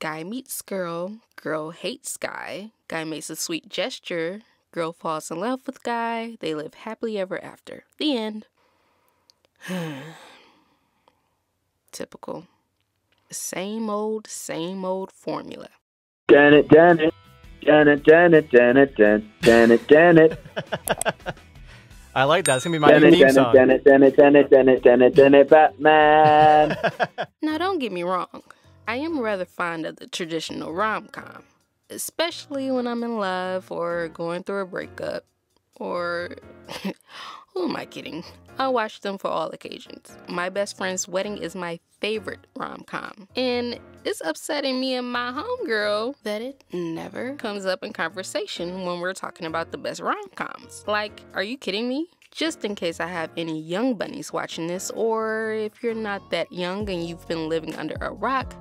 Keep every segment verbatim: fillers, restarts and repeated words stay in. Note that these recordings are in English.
Guy meets girl, girl hates guy, guy makes a sweet gesture, girl falls in love with guy, they live happily ever after. The end. Typical. Same old, same old formula. Dun it, dun it, dun it, dun it, dun it, dun it, dun it. I like that. It's gonna be my new theme song. Dun it, dun it, dun it, dun it, dun it, dun it, Batman. Now, don't get me wrong. I am rather fond of the traditional rom-com, especially when I'm in love or going through a breakup. Or who am I kidding? I watch them for all occasions. My Best Friend's Wedding is my favorite rom-com, and it's upsetting me and my homegirl that it never comes up in conversation when we're talking about the best rom-coms. Like, are you kidding me? Just in case I have any young bunnies watching this, or if you're not that young and you've been living under a rock,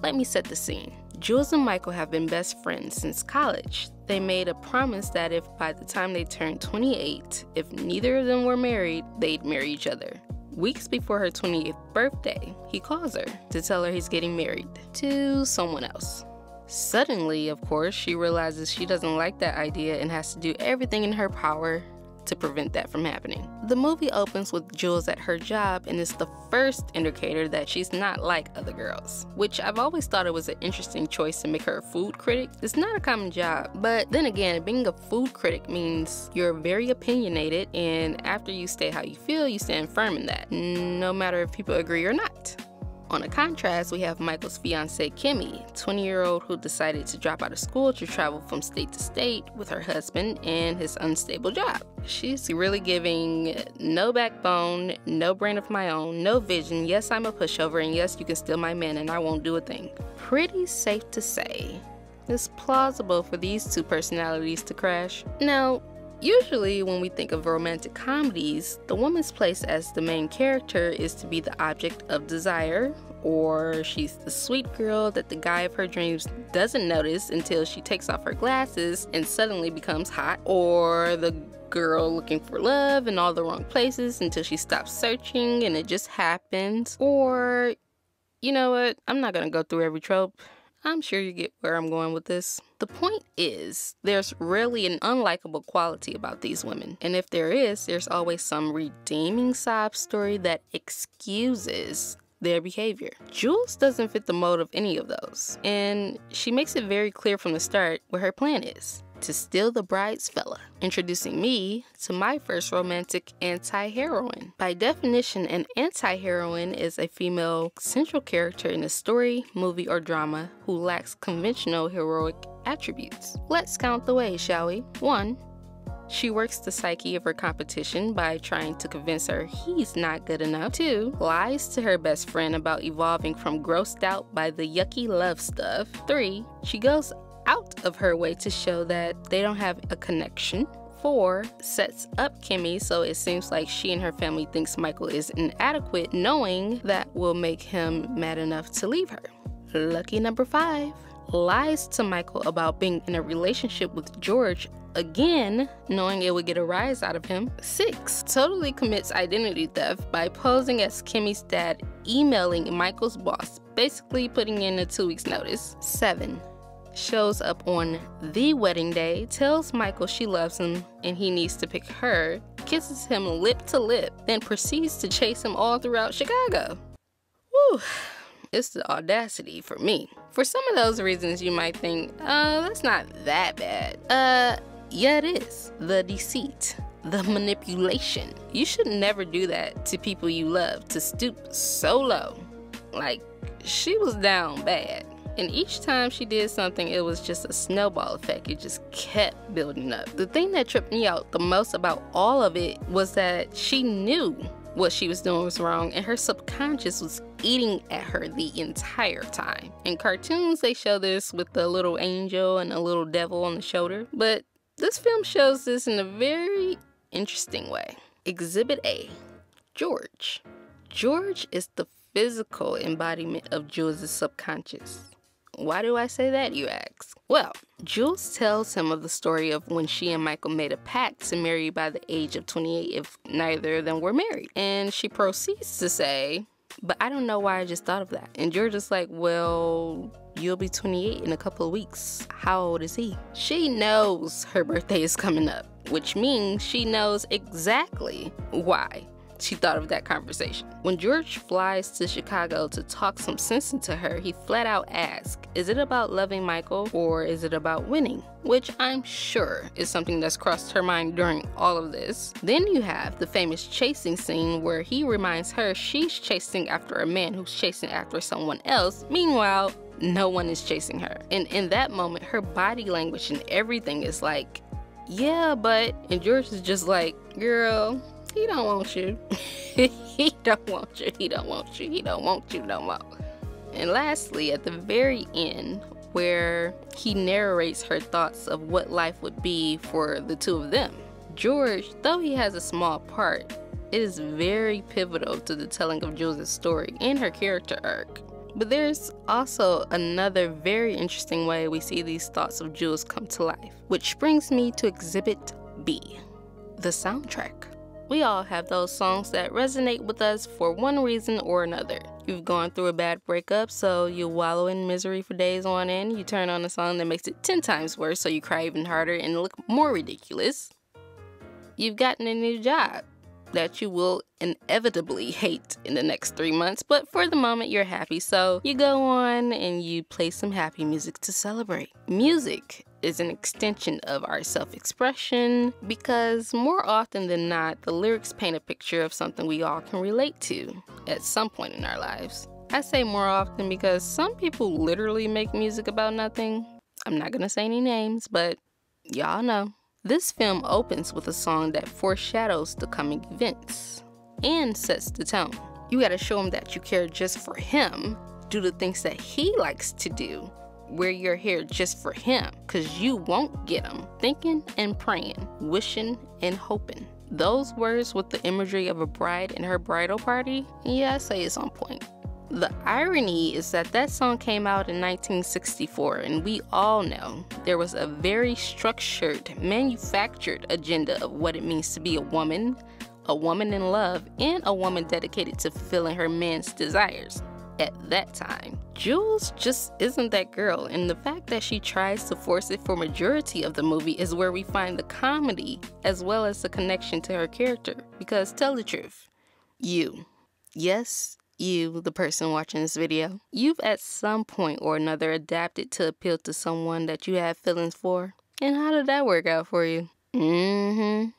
let me set the scene. Jules and Michael have been best friends since college. They made a promise that if by the time they turned twenty-eight, if neither of them were married, they'd marry each other. Weeks before her twenty-eighth birthday, he calls her to tell her he's getting married to someone else. Suddenly, of course, she realizes she doesn't like that idea and has to do everything in her power to prevent that from happening. The movie opens with Jules at her job, and it's the first indicator that she's not like other girls, which I've always thought it was an interesting choice to make her a food critic. It's not a common job, but then again, being a food critic means you're very opinionated, and after you state how you feel, you stand firm in that, no matter if people agree or not. On a contrast, we have Michael's fiancée Kimmy, twenty-year-old who decided to drop out of school to travel from state to state with her husband and his unstable job. She's really giving no backbone, no brain of my own, no vision, yes I'm a pushover, and yes you can steal my man and I won't do a thing. Pretty safe to say, it's plausible for these two personalities to crash. Now, usually when we think of romantic comedies, the woman's place as the main character is to be the object of desire, or she's the sweet girl that the guy of her dreams doesn't notice until she takes off her glasses and suddenly becomes hot, or the girl looking for love in all the wrong places until she stops searching and it just happens. Or, you know what, I'm not gonna go through every trope. I'm sure you get where I'm going with this. The point is, there's rarely an unlikable quality about these women. And if there is, there's always some redeeming sob story that excuses their behavior. Jules doesn't fit the mold of any of those. And she makes it very clear from the start what her plan is. To steal the bride's fella, introducing me to my first romantic anti-heroine. By definition, an anti-heroine is a female central character in a story, movie, or drama who lacks conventional heroic attributes. Let's count the ways, shall we? One, she works the psyche of her competition by trying to convince her he's not good enough. Two, lies to her best friend about evolving from grossed out by the yucky love stuff. Three, she goes out of her way to show that they don't have a connection. Four, sets up Kimmy so it seems like she and her family thinks Michael is inadequate, knowing that will make him mad enough to leave her. Lucky number five, lies to Michael about being in a relationship with George, again knowing it would get a rise out of him. Six, totally commits identity theft by posing as Kimmy's dad, emailing Michael's boss, basically putting in a two weeks notice. Seven, shows up on the wedding day, tells Michael she loves him and he needs to pick her, kisses him lip to lip, then proceeds to chase him all throughout Chicago. Whew, it's the audacity for me. For some of those reasons you might think, oh, that's not that bad. Uh, yeah it is. The deceit, the manipulation. You should never do that to people you love, to stoop so low. Like, she was down bad. And each time she did something, it was just a snowball effect. It just kept building up. The thing that tripped me out the most about all of it was that she knew what she was doing was wrong, and her subconscious was eating at her the entire time. In cartoons, they show this with the little angel and a little devil on the shoulder, but this film shows this in a very interesting way. Exhibit A, George. George is the physical embodiment of Jules' subconscious. Why do I say that, you ask? Well, Jules tells him of the story of when she and Michael made a pact to marry by the age of twenty-eight if neither of them were married. And she proceeds to say, But I don't know why I just thought of that. And George is like, well, you'll be twenty-eight in a couple of weeks. How old is he? She knows her birthday is coming up, which means she knows exactly why she thought of that conversation. When George flies to Chicago to talk some sense into her, he flat out asks, is it about loving Michael or is it about winning? Which I'm sure is something that's crossed her mind during all of this. Then you have the famous chasing scene where he reminds her she's chasing after a man who's chasing after someone else. Meanwhile, no one is chasing her. And in that moment, her body language and everything is like, yeah, but, and George is just like, girl, he don't want you. He don't want you. He don't want you. He don't want you no more. And lastly, at the very end, where he narrates her thoughts of what life would be for the two of them, George, though he has a small part, it is very pivotal to the telling of Jules' story and her character arc. But there's also another very interesting way we see these thoughts of Jules come to life, which brings me to Exhibit B, the soundtrack. We all have those songs that resonate with us for one reason or another. You've gone through a bad breakup, so you wallow in misery for days on end. You turn on a song that makes it ten times worse, so you cry even harder and look more ridiculous. You've gotten a new job that you will inevitably hate in the next three months, but for the moment you're happy, so you go on and you play some happy music to celebrate. Music is an extension of our self-expression because more often than not, the lyrics paint a picture of something we all can relate to at some point in our lives. I say more often because some people literally make music about nothing. I'm not gonna say any names, but y'all know. This film opens with a song that foreshadows the coming events and sets the tone. You gotta show him that you care just for him, do the things that he likes to do, wear your hair just for him, cause you won't get him. Thinking and praying, wishing and hoping. Those words with the imagery of a bride and her bridal party, yeah, I say it's on point. The irony is that that song came out in nineteen sixty-four, and we all know there was a very structured, manufactured agenda of what it means to be a woman, a woman in love, and a woman dedicated to fulfilling her man's desires. At that time, Jules just isn't that girl, and the fact that she tries to force it for majority of the movie is where we find the comedy as well as the connection to her character. Because tell the truth, you, yes, you, the person watching this video, you've at some point or another adapted to appeal to someone that you have feelings for. And how did that work out for you? Mm-hmm.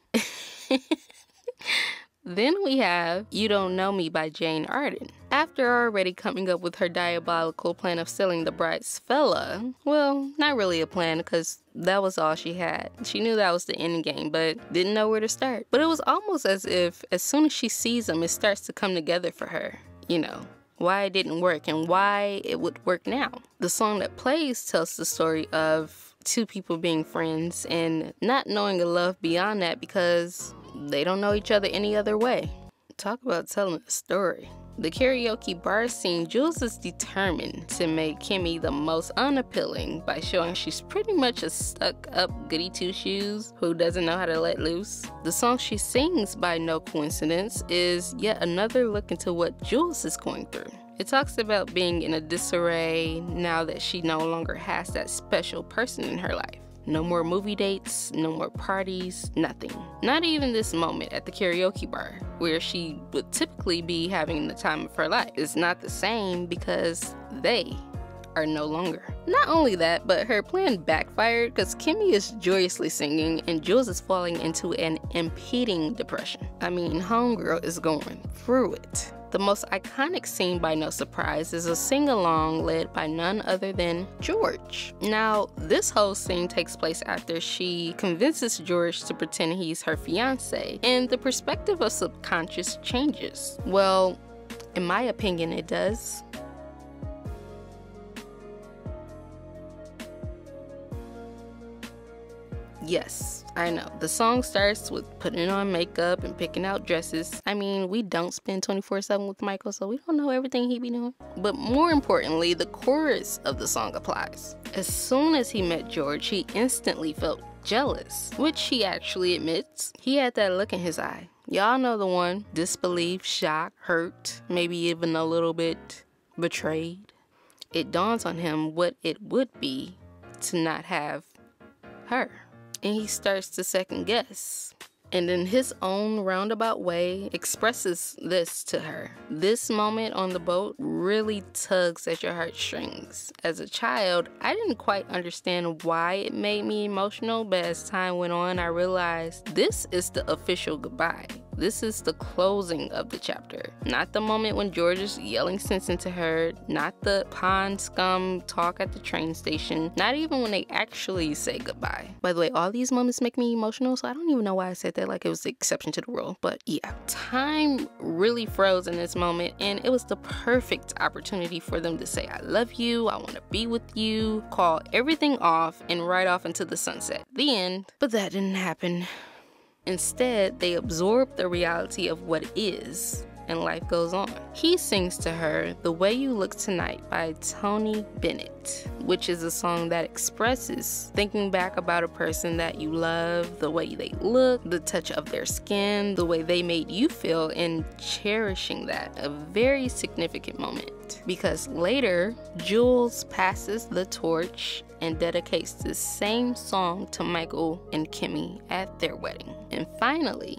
Then we have You Don't Know Me by Jane Arden. After already coming up with her diabolical plan of selling the bride's fella, well, not really a plan because that was all she had. She knew that was the end game, but didn't know where to start. But it was almost as if as soon as she sees him, it starts to come together for her. You know, why it didn't work and why it would work now. The song that plays tells the story of two people being friends and not knowing a love beyond that because they don't know each other any other way. Talk about telling a story. The karaoke bar scene, Jules is determined to make Kimmy the most unappealing by showing she's pretty much a stuck-up goody-two-shoes who doesn't know how to let loose. The song she sings, by no coincidence, is yet another look into what Jules is going through. It talks about being in a disarray now that she no longer has that special person in her life. No more movie dates, no more parties, nothing. Not even this moment at the karaoke bar, where she would typically be having the time of her life. It's not the same because they are no longer. Not only that, but her plan backfired because Kimmy is joyously singing and Jules is falling into an impending depression. I mean, homegirl is going through it. The most iconic scene, by no surprise, is a sing-along led by none other than George. Now, this whole scene takes place after she convinces George to pretend he's her fiancé, and the perspective of subconscious changes. Well, in my opinion, it does. Yes, I know. The song starts with putting on makeup and picking out dresses. I mean, we don't spend twenty-four seven with Michael, so we don't know everything he be doing. But more importantly, the chorus of the song applies. As soon as he met George, he instantly felt jealous, which he actually admits. He had that look in his eye, Y'all know the one. Disbelief, shock, hurt, maybe even a little bit betrayed. It dawns on him what it would be to not have her. And he starts to second guess. And in his own roundabout way, expresses this to her. This moment on the boat really tugs at your heartstrings. As a child, I didn't quite understand why it made me emotional, but as time went on, I realized this is the official goodbye. This is the closing of the chapter. Not the moment when George is yelling sense into her, not the pond scum talk at the train station, not even when they actually say goodbye. By the way, all these moments make me emotional, so I don't even know why I said that, like it was the exception to the rule. But yeah, time really froze in this moment, and it was the perfect opportunity for them to say, I love you, I want to be with you, call everything off, and ride off into the sunset. The end. But that didn't happen. Instead, they absorb the reality of what is, and life goes on. He sings to her The Way You Look Tonight by Tony Bennett, which is a song that expresses thinking back about a person that you love, the way they look, the touch of their skin, the way they made you feel, and cherishing that. A very significant moment. Because later, Jules passes the torch and dedicates this same song to Michael and Kimmy at their wedding. And finally,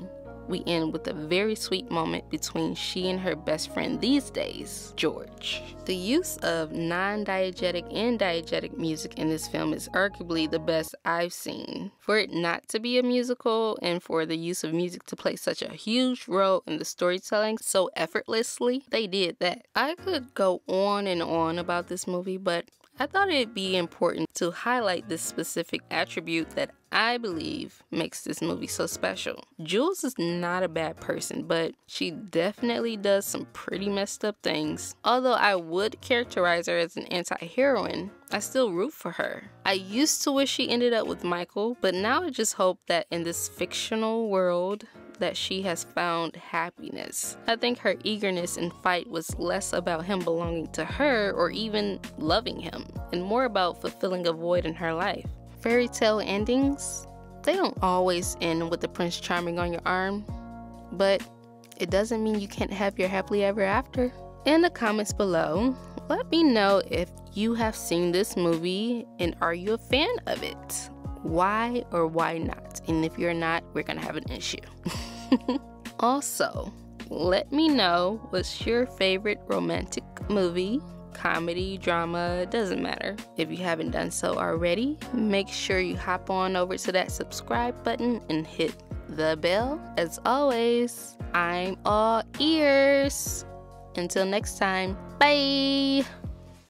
we end with a very sweet moment between she and her best friend these days, George. The use of non-diegetic and diegetic music in this film is arguably the best I've seen. For it not to be a musical and for the use of music to play such a huge role in the storytelling so effortlessly, they did that. I could go on and on about this movie, but I thought it'd be important to highlight this specific attribute that I believe makes this movie so special. Jules is not a bad person, but she definitely does some pretty messed up things. Although I would characterize her as an anti-heroine, I still root for her. I used to wish she ended up with Michael, but now I just hope that in this fictional world that she has found happiness. I think her eagerness and fight was less about him belonging to her or even loving him, and more about fulfilling a void in her life. Fairy tale endings, they don't always end with the Prince Charming on your arm, but it doesn't mean you can't have your happily ever after. In the comments below, let me know if you have seen this movie and are you a fan of it? Why or why not? And if you're not, we're gonna have an issue. Also, let me know what's your favorite romantic movie. Comedy, drama, doesn't matter. If you haven't done so already, make sure you hop on over to that subscribe button and hit the bell. As always, I'm all ears. Until next time, bye!